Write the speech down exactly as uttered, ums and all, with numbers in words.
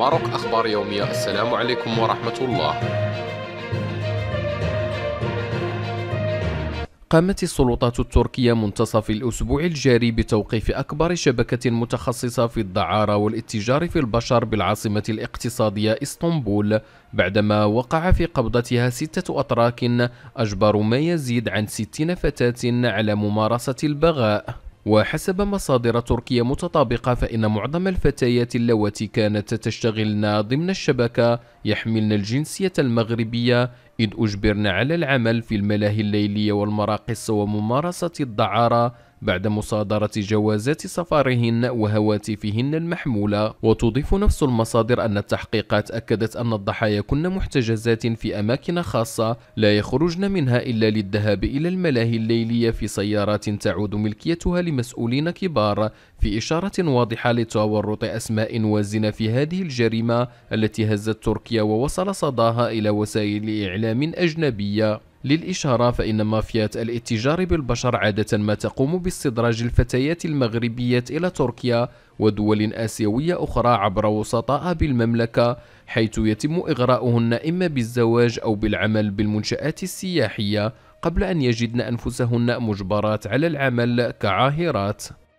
ماروك أخبار يومية. السلام عليكم ورحمة الله. قامت السلطات التركية منتصف الأسبوع الجاري بتوقيف أكبر شبكة متخصصة في الدعارة والاتجار في البشر بالعاصمة الاقتصادية اسطنبول، بعدما وقع في قبضتها ستة أتراك أجبروا ما يزيد عن ستين فتاة على ممارسة البغاء. وحسب مصادر تركية متطابقة فإن معظم الفتيات اللواتي كانت تشتغلن ضمن الشبكة يحملن الجنسية المغربية، إذ أجبرن على العمل في الملاهي الليلية والمراقص وممارسة الدعارة بعد مصادرة جوازات سفرهن وهواتفهن المحمولة. وتضيف نفس المصادر أن التحقيقات أكدت أن الضحايا كن محتجزات في أماكن خاصة لا يخرجن منها إلا للذهاب إلى الملاهي الليلية في سيارات تعود ملكيتها لمسؤولين كبار، في إشارة واضحة لتورط أسماء وازنة في هذه الجريمة التي هزت تركيا ووصل صداها إلى وسائل إعلام أجنبية. للإشارة فإن مافيات الاتجار بالبشر عادة ما تقوم باستدراج الفتيات المغربية إلى تركيا ودول آسيوية أخرى عبر وسطاء بالمملكة، حيث يتم إغراؤهن إما بالزواج أو بالعمل بالمنشآت السياحية قبل أن يجدن أنفسهن مجبرات على العمل كعاهرات.